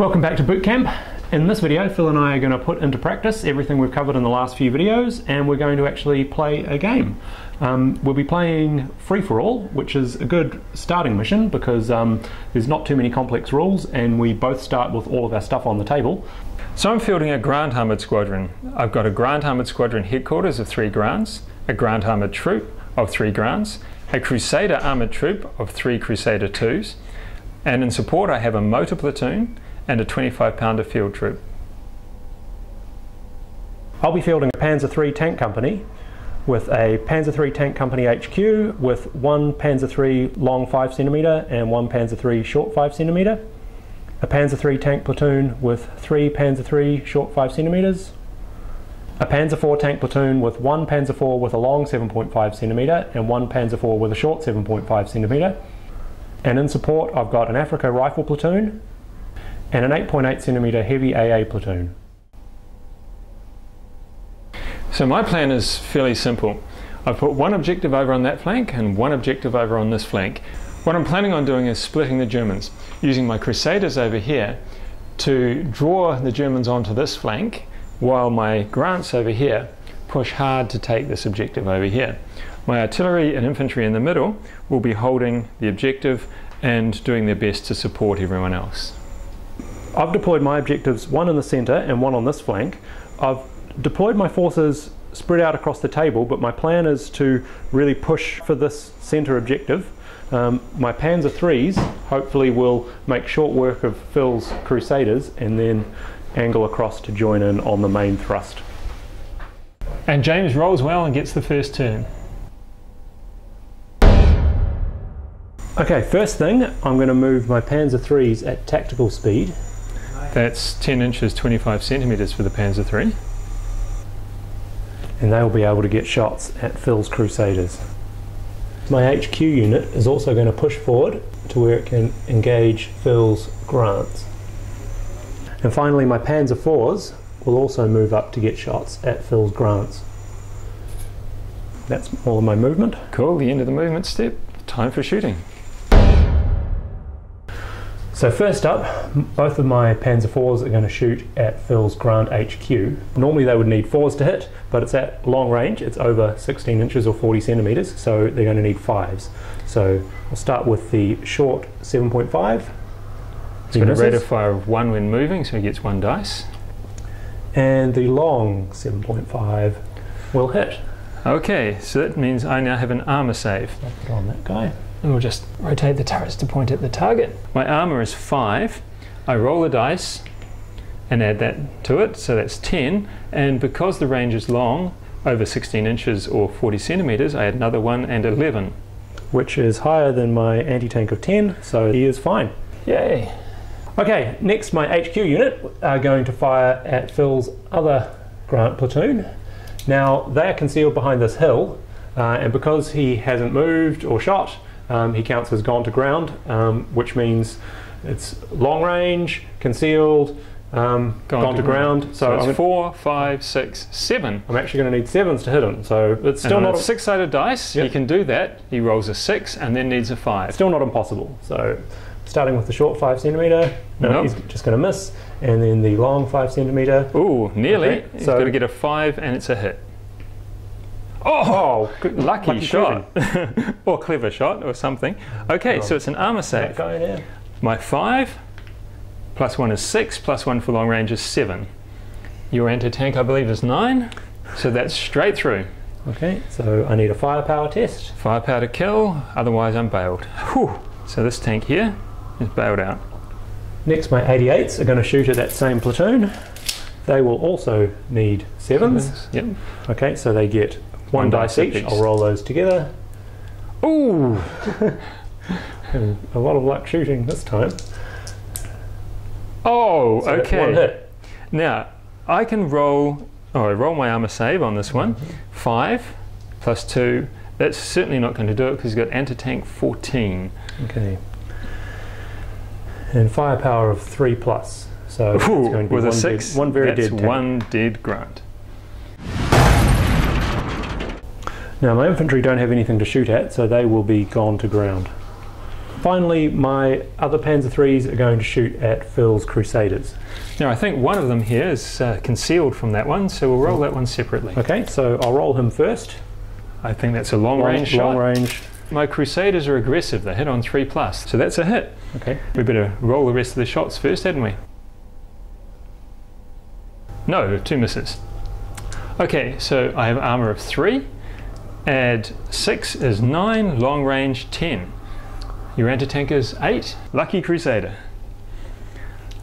Welcome back to Boot Camp. In this video, Phil and I are going to put into practice everything we've covered in the last few videos, and we're going to actually play a game. We'll be playing Free For All, which is a good starting mission because there's not too many complex rules, and we both start with all of our stuff on the table. So I'm fielding a Grant Armoured Squadron. I've got a Grant Armoured Squadron headquarters of 3 Grants, a Grant Armoured Troop of 3 Grants, a Crusader Armoured Troop of 3 Crusader 2s, and in support I have a motor platoon and a 25-pounder field troop. I'll be fielding a Panzer III tank company with a Panzer III tank company HQ with one Panzer III long 5 cm and one Panzer III short 5 cm, a Panzer III tank platoon with 3 Panzer III short 5 cm, a Panzer IV tank platoon with one Panzer IV with a long 7.5 cm and one Panzer IV with a short 7.5 cm, and in support I've got an Afrika Rifle Platoon and an 8.8 cm heavy AA platoon. So my plan is fairly simple. I've put one objective over on that flank and one objective over on this flank. What I'm planning on doing is splitting the Germans, using my Crusaders over here to draw the Germans onto this flank, while my Grants over here push hard to take this objective over here. My artillery and infantry in the middle will be holding the objective and doing their best to support everyone else. I've deployed my objectives, one in the centre and one on this flank. I've deployed my forces spread out across the table, but my plan is to really push for this centre objective. My Panzer IIIs hopefully will make short work of Phil's Crusaders and then angle across to join in on the main thrust. And James rolls well and gets the first turn. Okay, first thing, I'm going to move my Panzer IIIs at tactical speed. That's 10 inches, 25 centimetres for the Panzer III. And they will be able to get shots at Phil's Crusaders. My HQ unit is also going to push forward to where it can engage Phil's Grants. And finally, my Panzer IVs will also move up to get shots at Phil's Grants. That's all of my movement. Cool, the end of the movement step. Time for shooting. So first up, both of my Panzer IVs are going to shoot at Phil's Grant HQ. Normally they would need 4s to hit, but it's at long range, it's over 16 inches or 40 centimetres, so they're going to need 5s. So I'll start with the short 7.5. It's got a rate of fire of 1 when moving, so he gets 1 dice. And the long 7.5 will hit. Okay, so that means I now have an armour save. I'll put on that guy. And we'll just rotate the turrets to point at the target. My armour is 5. I roll a dice and add that to it, so that's 10. And because the range is long, over 16 inches or 40 centimetres, I add another 1 and 11. Which is higher than my anti-tank of 10, so he is fine. Yay! Okay, next my HQ unit are going to fire at Phil's other Grant platoon. Now, they are concealed behind this hill, and because he hasn't moved or shot, he counts as gone to ground, which means it's long range, concealed, gone to ground. So it's 4, 5, 6, 7. I'm actually going to need 7s to hit him. So it's still not a 6-sided dice. Yep. He can do that. He rolls a 6 and then needs a 5. Still not impossible. So starting with the short 5 cm. No, he's just going to miss, and then the long 5 cm. Ooh, nearly. Okay, he's got to get a 5, and it's a hit. Oh, good, lucky shot, or clever shot, or something. Okay, so it's an armour save. My 5 plus 1 is 6, plus 1 for long range is 7. Your anti-tank, I believe, is 9, so that's straight through. Okay, so I need a firepower test. Firepower to kill, otherwise I'm bailed. Whew. So this tank here is bailed out. Next, my 88s are going to shoot at that same platoon. They will also need 7s. Yep. Okay, so they get one dice each. I'll roll those together. Ooh! A lot of luck shooting this time. Oh, so okay. One hit. Now, I can roll... Oh, I roll my armour save on this one. 5 plus 2. That's certainly not going to do it because he's got anti-tank 14. Okay. And firepower of 3+. So it's going to be with a 6, one very dead tank. One dead Grant. Now my infantry don't have anything to shoot at, so they will be gone to ground. Finally, my other Panzer IIIs are going to shoot at Phil's Crusaders. Now I think one of them here is concealed from that one, so we'll roll that one separately. Okay, so I'll roll him first. I think that's a long range shot. My Crusaders are aggressive, they hit on 3+, so that's a hit. Okay. We better roll the rest of the shots first, hadn't we? No, 2 misses. Okay, so I have armour of 3, add 6 is 9, long range 10. Your anti-tank is 8, lucky Crusader.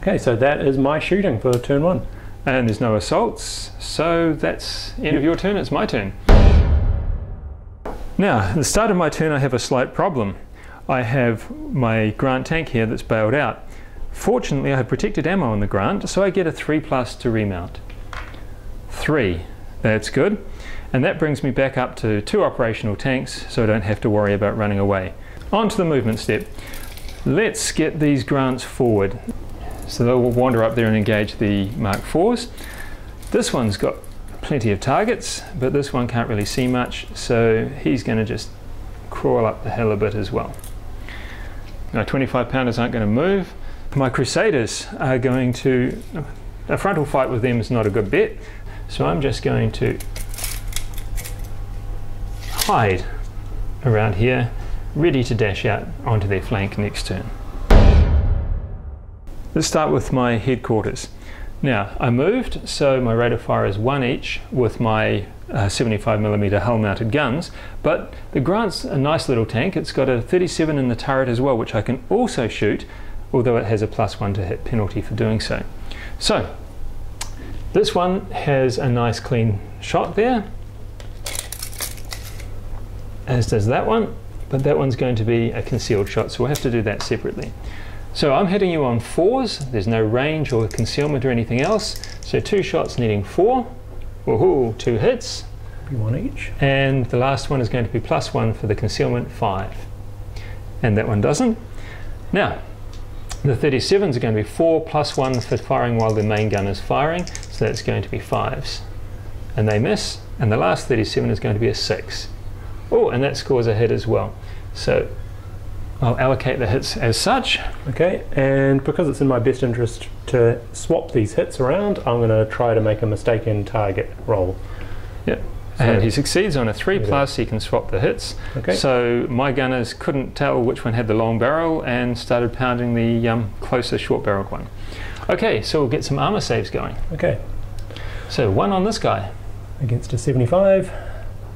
Okay, so that is my shooting for turn 1. And there's no assaults, so that's end of your turn, it's my turn. Now, at the start of my turn I have a slight problem. I have my Grant tank here that's bailed out. Fortunately I have protected ammo on the Grant, so I get a 3+ to remount. 3, that's good. And that brings me back up to 2 operational tanks, so I don't have to worry about running away. On to the movement step. Let's get these Grants forward. So they'll wander up there and engage the Mark IVs. This one's got plenty of targets, but this one can't really see much, so he's going to just crawl up the hill a bit as well. Now 25 pounders aren't going to move. My Crusaders are going to... a frontal fight with them is not a good bet, so I'm just going to hide around here, ready to dash out onto their flank next turn. Let's start with my headquarters. Now I moved, so my rate of fire is 1 each with my 75mm hull mounted guns, but the Grant's a nice little tank, it's got a 37 in the turret as well, which I can also shoot, although it has a +1 to hit penalty for doing so. So this one has a nice clean shot there, as does that one, but that one's going to be a concealed shot, so we'll have to do that separately. So I'm hitting you on 4s, there's no range or concealment or anything else, so 2 shots needing 4. Woohoo, 2 hits. 1 each. And the last one is going to be +1 for the concealment, 5. And that one doesn't. Now, the 37s are going to be 4 +1 for firing while the main gun is firing, so that's going to be 5s. And they miss, and the last 37 is going to be a 6. Oh, and that scores a hit as well. So I'll allocate the hits as such. Okay, and because it's in my best interest to swap these hits around, I'm going to try to make a mistaken target roll. Yep, so and he succeeds on a 3+, he can swap the hits. Okay. So my gunners couldn't tell which one had the long barrel and started pounding the closer short barreled one. Okay, so we'll get some armour saves going. Okay. So 1 on this guy. Against a 75.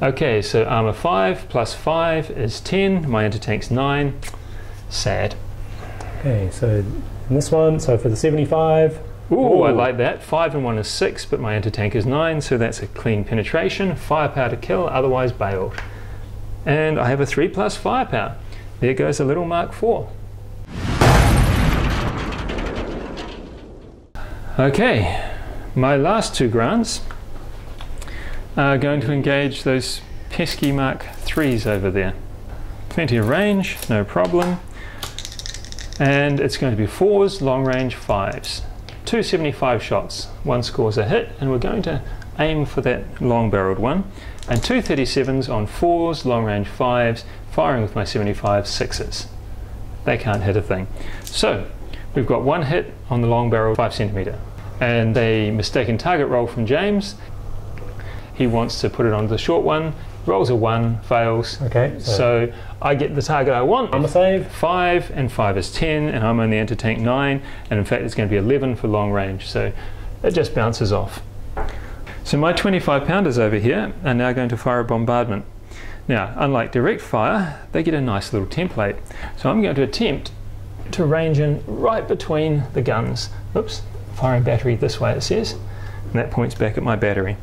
Okay, so armour 5 + 5 is 10, my anti-tank's 9, sad. Okay, so in this one, so for the 75... Ooh, I like that, 5 and 1 is 6, but my anti-tank is 9, so that's a clean penetration, firepower to kill, otherwise bailed. And I have a 3+ firepower, there goes a little Mark IV. Okay, my last 2 Grants are going to engage those pesky Mark IIIs over there. Plenty of range, no problem. And it's going to be 4s, long range 5s. 275 shots, 1 scores a hit, and we're going to aim for that long barreled one. And 2 37s on 4s, long range 5s, firing with my 75 6s. They can't hit a thing. So we've got 1 hit on the long barrel 5 centimetre. And a mistaken target roll from James. He wants to put it onto the short one, rolls a 1, fails. Okay. So I get the target I want. I'm a save. 5 and 5 is 10, and I'm only anti-tank 9, and in fact it's going to be 11 for long range, so it just bounces off. So my 25 pounders over here are now going to fire a bombardment. Now, unlike direct fire, they get a nice little template. So I'm going to attempt to range in right between the guns. Oops, firing battery this way it says, and that points back at my battery.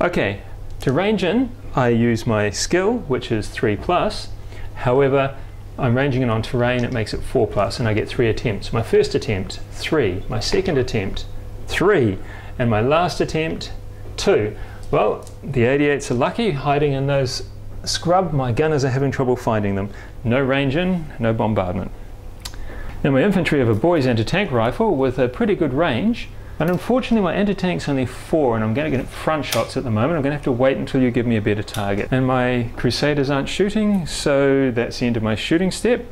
Okay, to range in, I use my skill, which is 3+. However, I'm ranging in on terrain, it makes it 4+, and I get 3 attempts. My first attempt, 3. My second attempt, 3. And my last attempt, 2. Well, the 88s are lucky, hiding in those scrub. My gunners are having trouble finding them. No range in, no bombardment. Now my infantry have a Boys anti-tank rifle with a pretty good range. And unfortunately my anti-tank's only 4, and I'm going to get front shots at the moment. I'm going to have to wait until you give me a better target. And my Crusaders aren't shooting, so that's the end of my shooting step.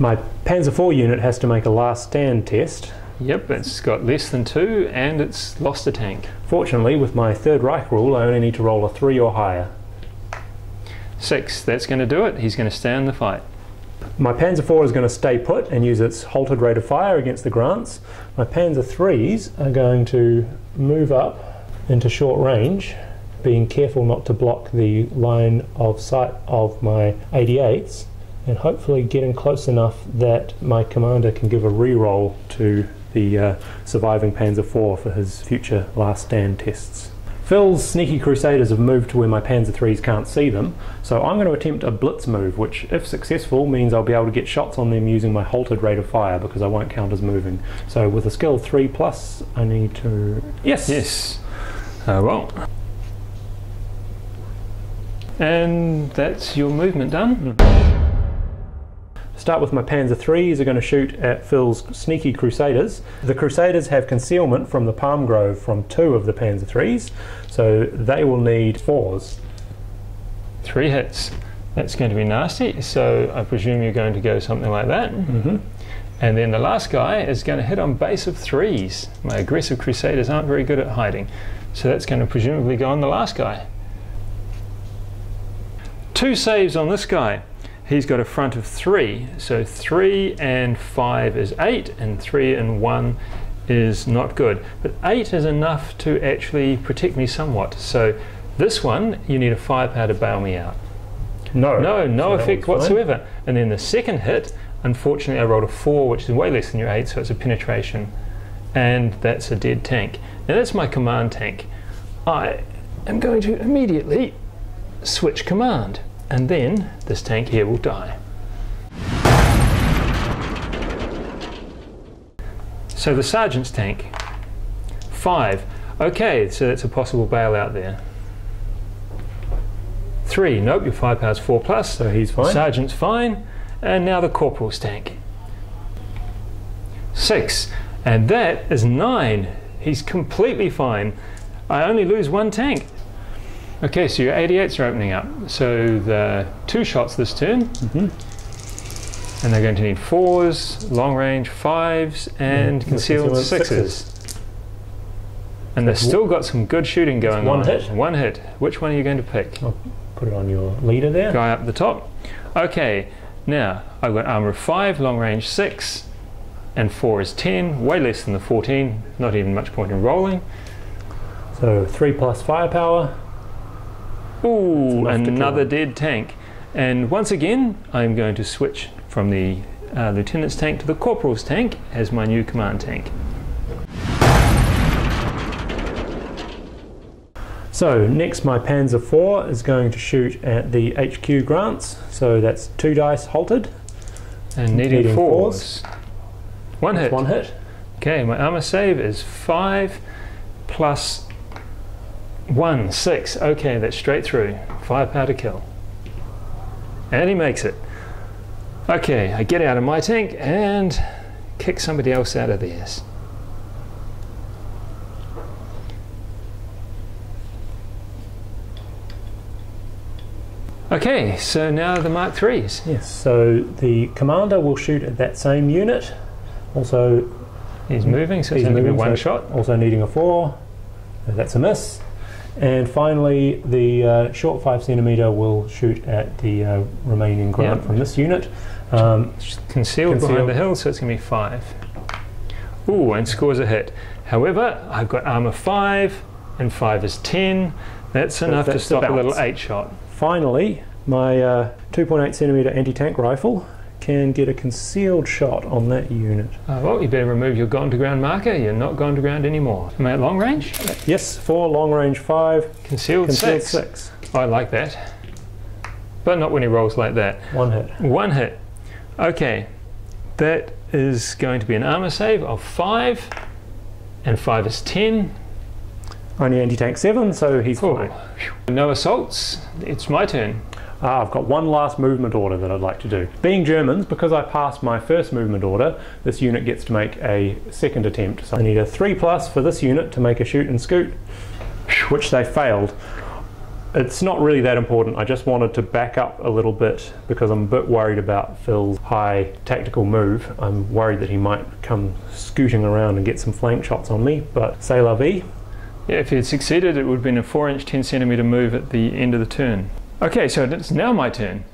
My Panzer IV unit has to make a last stand test. Yep, it's got less than 2 and it's lost a tank. Fortunately, with my Third Reich rule, I only need to roll a 3 or higher. 6, that's going to do it. He's going to stay in the fight. My Panzer IV is going to stay put and use its halted rate of fire against the Grants. My Panzer IIIs are going to move up into short range, being careful not to block the line of sight of my 88s, and hopefully getting close enough that my commander can give a reroll to the surviving Panzer IV for his future last stand tests. Phil's sneaky Crusaders have moved to where my Panzer IIIs can't see them, so I'm going to attempt a blitz move, which if successful means I'll be able to get shots on them using my halted rate of fire because I won't count as moving. So with a skill 3+, I need to... Yes! Well. And that's your movement done. Start with my Panzer IIIs are going to shoot at Phil's sneaky Crusaders. The Crusaders have concealment from the palm grove from 2 of the Panzer IIIs, so they will need 4s. 3 hits. That's going to be nasty, so I presume you're going to go something like that. Mm-hmm. And then the last guy is going to hit on base of 3s. My aggressive Crusaders aren't very good at hiding, so that's going to presumably go on the last guy. 2 saves on this guy. He's got a front of 3, so 3 and 5 is 8, and 3 and 1 is not good. But 8 is enough to actually protect me somewhat. So this one, you need a firepower to bail me out. No effect whatsoever. And then the second hit, unfortunately I rolled a 4, which is way less than your 8, so it's a penetration. And that's a dead tank. Now that's my command tank. I am going to immediately switch command. And then this tank here will die. So the sergeant's tank, 5. Okay, so that's a possible bailout there. 3, nope, your firepower's 4+. So he's fine. Sergeant's fine. And now the corporal's tank. 6, and that is 9. He's completely fine. I only lose 1 tank. Okay, so your 88s are opening up. So the 2 shots this turn, and they're going to need 4s, long range 5s, and concealed 6s. And they've still got some good shooting going on. 1 hit. Which one are you going to pick? I'll put it on your leader there. Guy up the top. Okay, now I've got armor of 5, long range 6, and 4 is 10, way less than the 14, not even much point in rolling. So 3+ firepower. Ooh, another dead tank. And once again, I'm going to switch from the lieutenant's tank to the corporal's tank as my new command tank. So next my Panzer IV is going to shoot at the HQ Grants. So that's 2 dice halted. And needing 4s. 1 hit. Okay, my armor save is 5+ 1, 6, okay, that's straight through. Firepower to kill. And he makes it. Okay, I get out of my tank and kick somebody else out of theirs. Okay, so now the Mark 3s. Yes, so the commander will shoot at that same unit. Also, he's moving, so he's only moving, one shot. Also needing a 4, that's a miss. And finally, the short 5 centimetre will shoot at the remaining Grant from this unit. Concealed behind the hill, so it's going to be 5. Ooh, and scores a hit. However, I've got armour 5, and 5 is 10. That's enough to stop a little 8 shot. Finally, my 2.8 centimetre anti-tank rifle can get a concealed shot on that unit. Well, you better remove your gone to ground marker. You're not gone to ground anymore. Am I at long range? Yes, 4, long range 5. Concealed six. I like that. But not when he rolls like that. 1 hit. 1 hit. Okay, that is going to be an armor save of 5, and 5 is 10. Only anti-tank 7, so he's fine. No assaults. It's my turn. I've got one last movement order that I'd like to do. Being Germans, because I passed my first movement order, this unit gets to make a second attempt. So I need a 3+ for this unit to make a shoot and scoot, which they failed. It's not really that important. I just wanted to back up a little bit because I'm a bit worried about Phil's high tactical move. I'm worried that he might come scooting around and get some flank shots on me, but c'est la vie. Yeah, if he had succeeded, it would have been a 4-inch 10-centimeter move at the end of the turn. Okay, so it's now my turn.